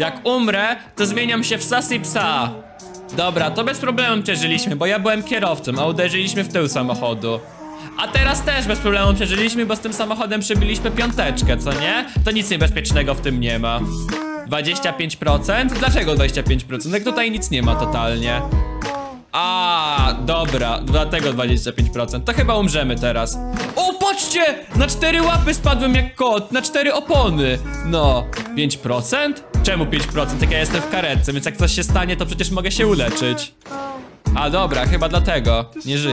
Jak umrę, to zmieniam się w sasy psa. Dobra, to bez problemu przeżyliśmy, bo ja byłem kierowcą, a uderzyliśmy w tył samochodu. A teraz też bez problemu przeżyliśmy, bo z tym samochodem przybiliśmy piąteczkę, co nie? To nic niebezpiecznego w tym nie ma. 25%? Dlaczego 25%? Jak tutaj nic nie ma totalnie. A, dobra, dlatego 25%. To chyba umrzemy teraz. O, patrzcie! Na 4 łapy spadłem jak kot, na 4 opony. No, 5%? Czemu 5%? Jak ja jestem w karetce, więc jak coś się stanie, to przecież mogę się uleczyć. A dobra, chyba dlatego nie żyję.